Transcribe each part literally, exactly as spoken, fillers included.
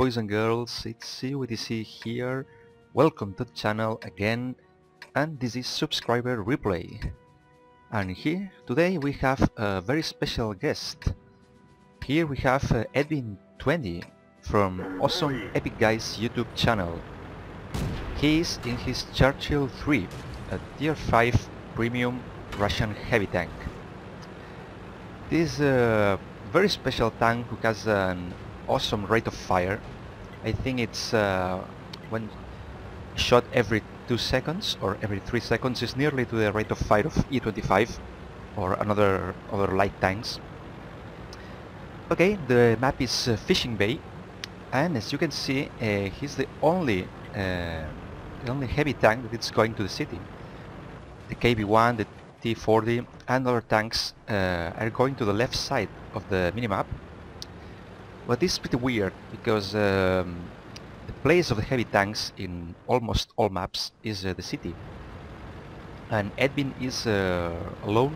boys and girls, it's C U B T C here, welcome to the channel again, and this is subscriber replay. And here today we have a very special guest. Here we have uh, Edwin twenty from Awesome Epic Guys YouTube channel. He is in his Churchill three, a tier five premium Russian heavy tank. This uh, very special tank who has an awesome rate of fire. I think it's uh, when shot every two seconds or every three seconds is nearly to the rate of fire of E twenty-five or another other light tanks. Okay, the map is uh, Fishing Bay, and as you can see, uh, he's the only uh, the only heavy tank that is going to the city. The K V one, the T forty and other tanks uh, are going to the left side of the minimap. But this is pretty weird because um, the place of the heavy tanks in almost all maps is uh, the city, and Edwin is uh, alone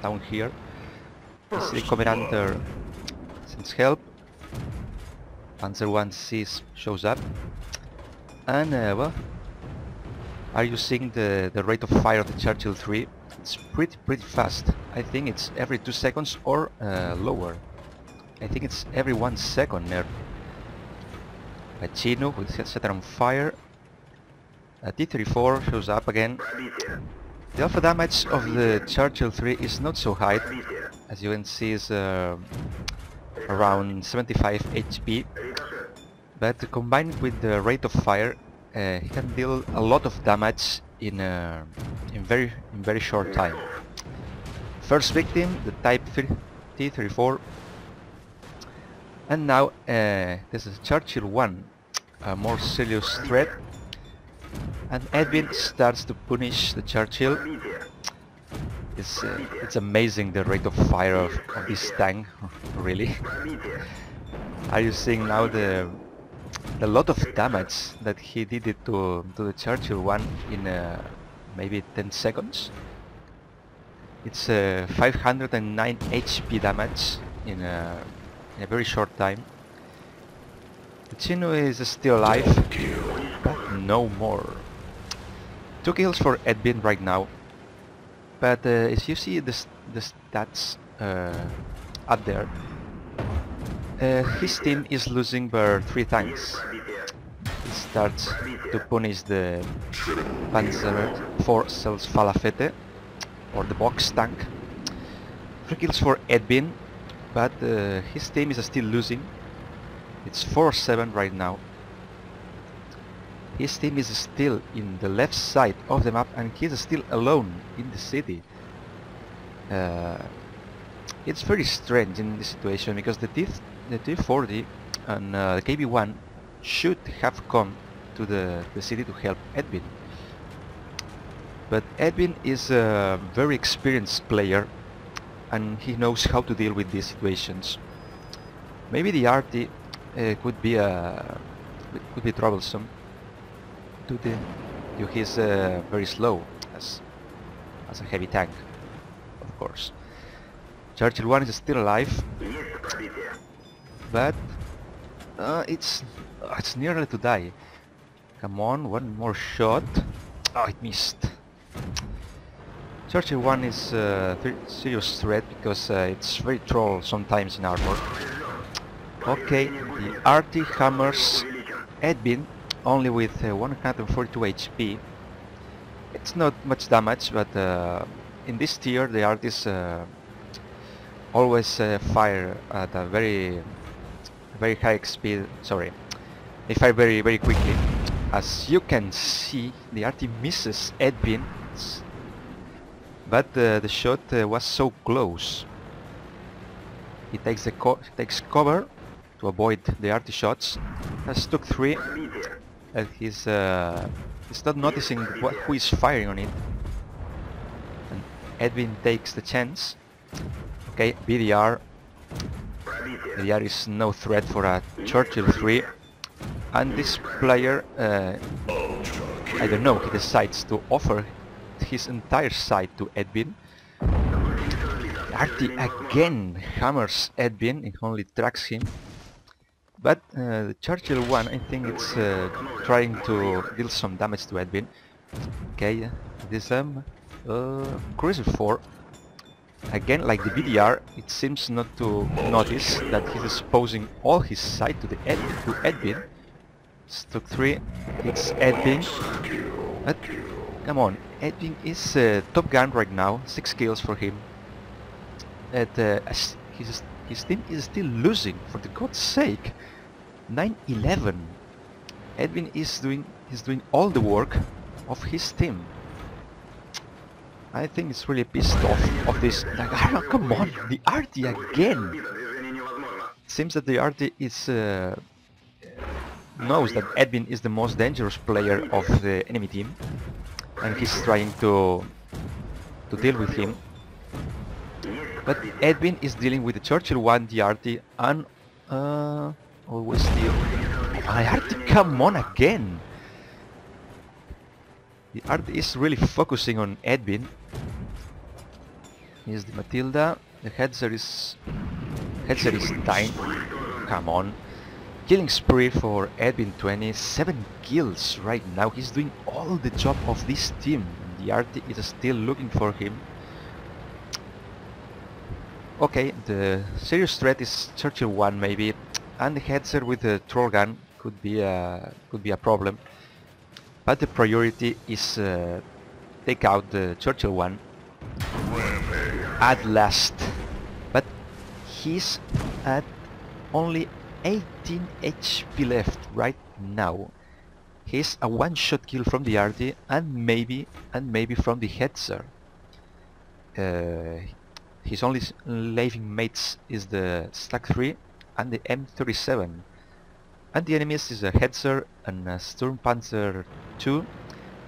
down here. The city Covenanter sends help, Panzer one C shows up, and uh, well, are you seeing the, the rate of fire of the Churchill three? It's pretty pretty fast. I think it's every two seconds or uh, lower. I think it's every one second there. A Chino who is set on fire. A T thirty-four shows up again. The alpha damage of the Churchill three is not so high. As you can see, is uh, around seventy-five H P. But combined with the rate of fire, uh, he can deal a lot of damage in uh, in very in very short time. First victim, the Type T thirty-four, and now uh, this is Churchill one, a more serious threat, and Edwin starts to punish the Churchill. It's uh, it's amazing the rate of fire of, of this tank, really. Are you seeing now the the lot of damage that he did it to to the Churchill one in uh, maybe ten seconds? It's uh, five hundred nine H P damage in a, in a very short time. The Chino is still alive, but no more. Two kills for Edwin right now, but uh, as you see the the stats uh, up there, Uh, his team is losing by three tanks. He starts to punish the Panzer four cells Falafete, or the box tank. Three kills for Edwin, but uh, his team is still losing. It's four seven right now. His team is still in the left side of the map, and he's still alone in the city. Uh, it's very strange in this situation, because the teeth The T forty and uh, the K V one should have come to the, the city to help Edwin. But Edwin is a very experienced player, and he knows how to deal with these situations. Maybe the R T uh, could be a uh, could be troublesome to the to his uh, very slow as as a heavy tank, of course. Churchill one is still alive, but uh, it's it's nearly to die. Come on, one more shot. Oh, it missed. Churchill one is a uh, serious threat because uh, it's very troll sometimes in armor. Okay, the R T hammers Edwin only with uh, one hundred forty-two H P. It's not much damage, but uh, in this tier the R T is uh, always uh, fire at a very very high speed, sorry, they fire very very quickly. As you can see, the R T misses Edwin, but uh, the shot uh, was so close. He takes the co takes cover to avoid the R T shots. Has StuG three, and he's uh, he's not noticing what, who is firing on it. And Edwin takes the chance. Okay, B D R. There is no threat for a Churchill three, and this player, uh, I don't know, he decides to offer his entire side to Edwin. R T again hammers Edwin and only tracks him. But uh, Churchill one, I think it's uh, trying to deal some damage to Edwin. Okay, this um, uh, Cruiser four. Again, like the B D R, it seems not to notice that he's exposing all his side to the Ed to Edwin. StuG three, it's Edwin. But come on, Edwin is uh, top gun right now. Six kills for him. And uh, his his team is still losing. For the God's sake, nine eleven. Edwin is doing is doing all the work of his team. I think it's really pissed off of this. Like, come on, the R T again. Seems that the R T is uh, knows that Edwin is the most dangerous player of the enemy team, and he's trying to to deal with him. But Edwin is dealing with the Churchill one, the R T, and uh, always the R T. Come on again. The art is really focusing on Edwin. Here's the Matilda. The Hetzer is... Hetzer is dying. Come on. Killing spree for Edwin twenty. Seven kills right now. He's doing all the job of this team. The art is still looking for him. Okay, the serious threat is Churchill one maybe. And the Hetzer with the troll gun could be a, could be a problem. But the priority is uh, take out the Churchill one at last. But he's at only eighteen H P left right now. He's a one-shot kill from the R T and maybe and maybe from the Hetzer. Uh, his only living mates is the StuG three and the M thirty seven. And the enemies is a Hetzer and a Sturmpanzer two,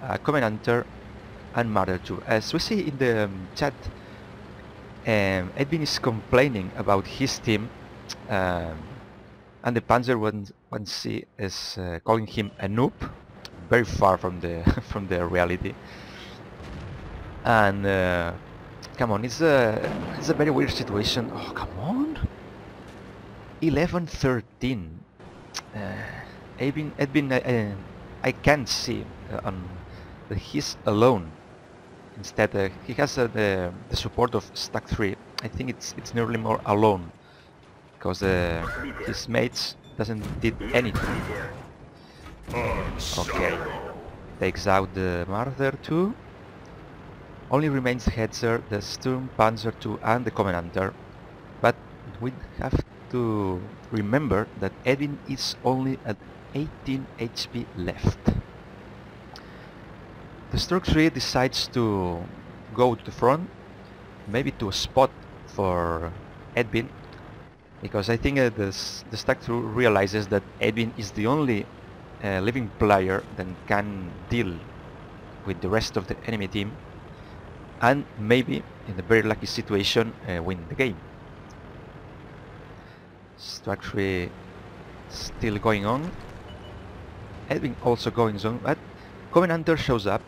a Command Hunter and Marder two. As we see in the um, chat, um, Edwin is complaining about his team, um, and the Panzer one C is uh, calling him a noob, very far from the from the reality. And uh, come on, it's a it's a very weird situation. Oh come on, eleven thirteen. Uh, Edwin, Edwin, uh, I can see uh, um, that he's alone. Instead, uh, he has uh, the, the support of StuG three. I think it's it's nearly more alone because uh, his mates doesn't did anything. Okay, takes out the Marder two. Only remains the Hetzer, the Sturmpanzer two, and the Covenanter. But we have to remember that Edwin is only at eighteen H P left. The StuG three decides to go to the front, maybe to a spot for Edwin, because I think uh, the, the StuG three realizes that Edwin is the only uh, living player that can deal with the rest of the enemy team and maybe, in a very lucky situation, uh, win the game. StuG three still going on. Edwin also going on, but Covenanter shows up.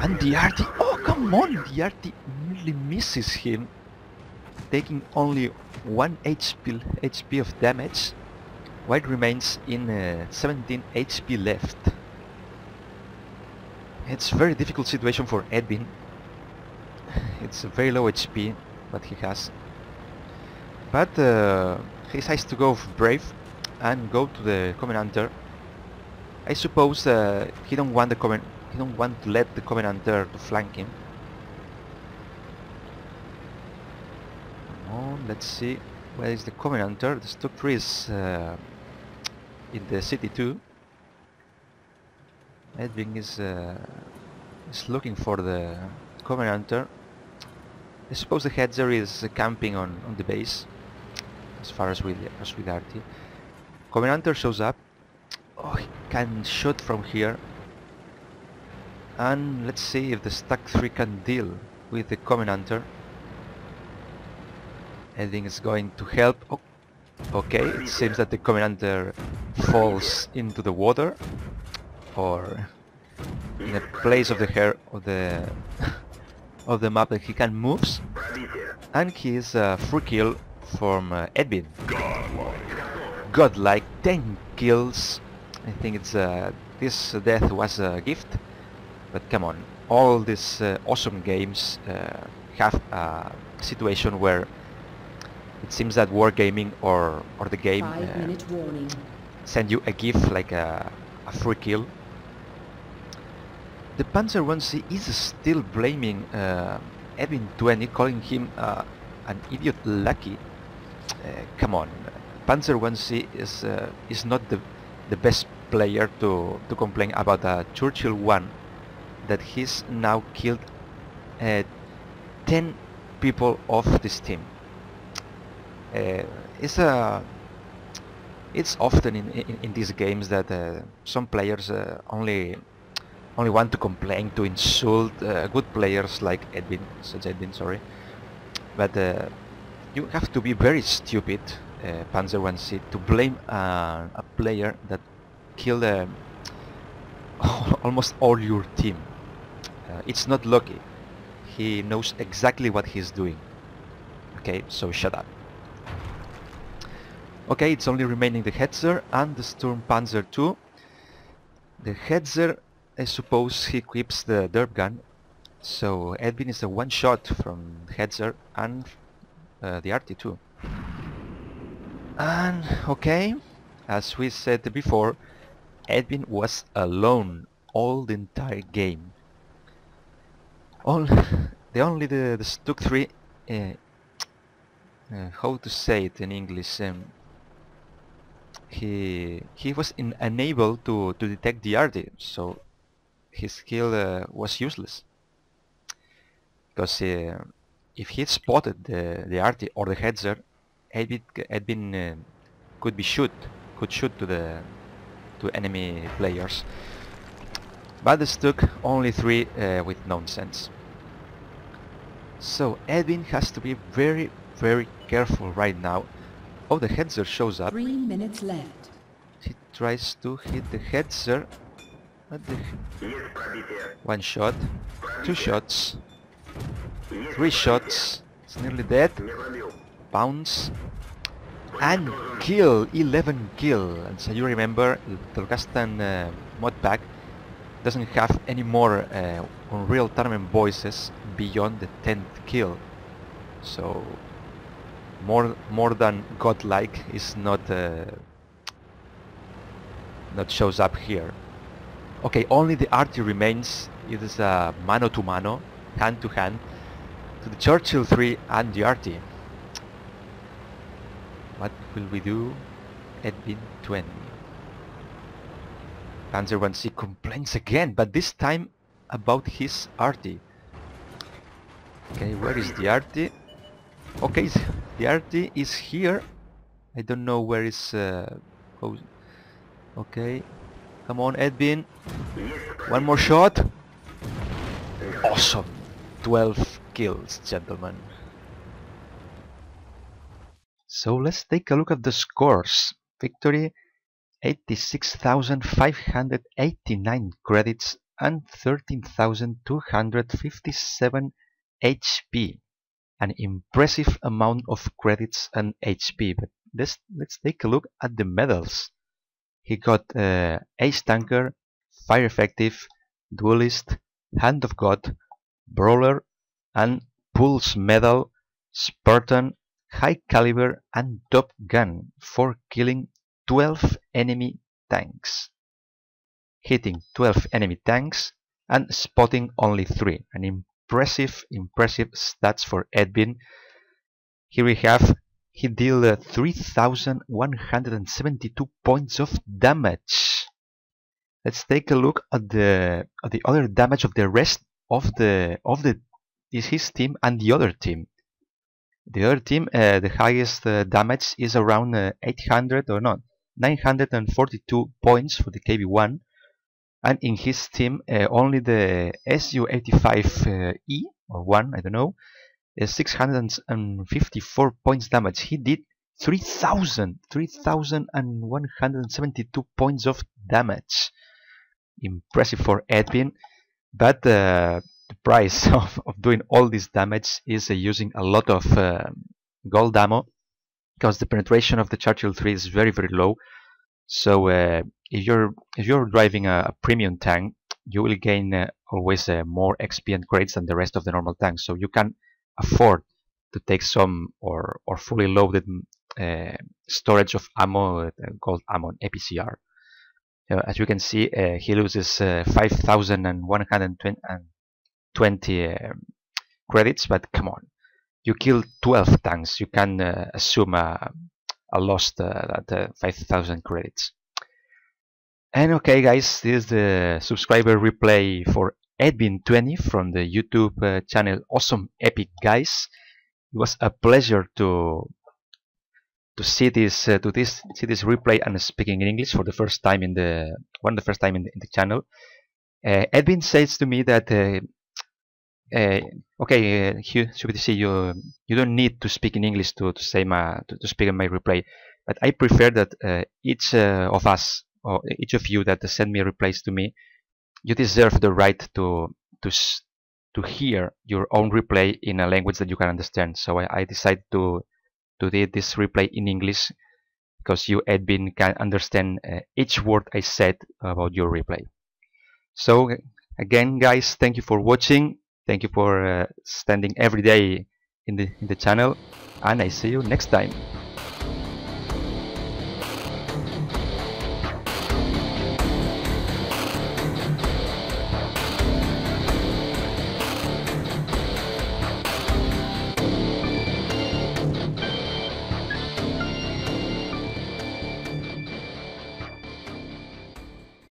And the R T, oh come on, the R T really misses him, taking only one H P of damage, while remains in uh, seventeen H P left. It's a very difficult situation for Edwin. It's a very low H P, but he has. But uh, he decides to go brave and go to the Covenanter. I suppose uh, he don't want the Coven he don't want to let the Covenanter to flank him. Come on, let's see where is the Covenanter. The StuG three is uh, in the city too. Edwin is uh, is looking for the Covenanter. I suppose the Hetzer is uh, camping on on the base. As far as with, as with R T. Covenanter shows up. Oh, he can shoot from here. And let's see if the StuG three can deal with the Covenanter. Edwin is going to help. Oh, okay, it seems that the Covenanter falls into the water, or in a place of the hair of the of the map that he can move, and he is a free kill from uh, Edwin. godlike ten kills. I think it's uh, this death was a gift, but come on, all these uh, awesome games uh, have a situation where it seems that Wargaming or or the game uh, send you a gift like a, a free kill. The Panzer one C is still blaming uh, Edwin twenty, calling him uh, an idiot lucky. Uh, come on, Panzer one C is uh, is not the the best player to to complain about uh, Churchill one, that he's now killed uh, ten people off this team. Uh, it's a it's often in, in in these games that uh, some players uh, only. Only want to complain, to insult uh, good players like Edwin, such Edwin, sorry. But uh, you have to be very stupid, uh, Panzer one C, to blame uh, a player that killed uh, almost all your team. Uh, it's not lucky. He knows exactly what he's doing. Okay, so shut up. Okay, it's only remaining the Hetzer and the Sturmpanzer two. The Hetzer, I suppose he equips the derp gun, so Edwin is a one shot from Hetzer and uh, the R T two. And okay, as we said before, Edwin was alone all the entire game. All the only the, the StuG three, uh, uh, how to say it in English? Um, he he was in, unable to to detect the R T, so his skill uh, was useless, because uh, if he spotted the, the R T or the Hetzer, Edwin, Edwin uh, could be shoot, could shoot to the to enemy players. But the StuG only three uh, with nonsense. So Edwin has to be very, very careful right now. Oh, the Hetzer shows up. Three minutes left. He tries to hit the Hetzer. One shot, two shots, three shots, it's nearly dead, bounce, and kill, eleven kill. And so you remember, the Locastan uh, mod pack doesn't have any more uh, Unreal Tournament voices beyond the tenth kill. So, more more than godlike is not, uh, not shows up here. Okay, only the R T remains. It is a mano to mano, hand to hand, to the Churchill three and the R T. What will we do? Edwin twenty. Panzer one C complains again, but this time about his R T. Okay, where is the R T? Okay, the R T is here. I don't know where is. Uh, okay. Come on, Edwin. One more shot. Awesome. twelve kills, gentlemen. So let's take a look at the scores. Victory, eighty-six thousand five hundred eighty-nine credits and thirteen thousand two hundred fifty-seven H P. An impressive amount of credits and H P. But let's, let's take a look at the medals. He got uh, Ace Tanker, Fire Effective, Duelist, Hand of God, Brawler, and Pulse Medal, Spartan, High Caliber, and Top Gun for killing twelve enemy tanks, hitting twelve enemy tanks, and spotting only three. An impressive, impressive stats for Edwin. Here we have. He dealt uh, three thousand one hundred seventy-two points of damage. Let's take a look at the at the other damage of the rest of the of the is his team and the other team. The other team, uh, the highest uh, damage is around uh, eight hundred or not, nine hundred forty-two points for the K V one, and in his team uh, only the S U eighty-five E or one, I don't know. six hundred fifty-four points damage. He did three thousand one hundred seventy-two points of damage. Impressive for Edwin, but uh, the price of, of doing all this damage is uh, using a lot of uh, gold ammo because the penetration of the Churchill three is very very low. So uh, if you're if you're driving a, a premium tank, you will gain uh, always uh, more X P and crates than the rest of the normal tanks. So you can afford to take some or or fully loaded uh, storage of ammo uh, called ammo A P C R. Uh, as you can see, uh, he loses uh, five thousand and one hundred twenty uh, credits. But come on, you kill twelve tanks. You can uh, assume a, a loss uh, at uh, five thousand credits. And okay, guys, this is the subscriber replay for Edwin twenty from the YouTube uh, channel Awesome Epic Guys. It was a pleasure to to see this uh, to this see this replay and speaking in English for the first time in the one the first time in the, in the channel. Uh, Edwin says to me that uh, uh, okay, uh, C U B T C, you you don't need to speak in English to to say my to, to speak in my replay, but I prefer that uh, each uh, of us. Or each of you that send me replies to me, you deserve the right to to to hear your own replay in a language that you can understand. So I, I decided to to do this replay in English because you, Edwin, can understand uh, each word I said about your replay. So again, guys, thank you for watching. Thank you for uh, standing every day in the in the channel, and I see you next time.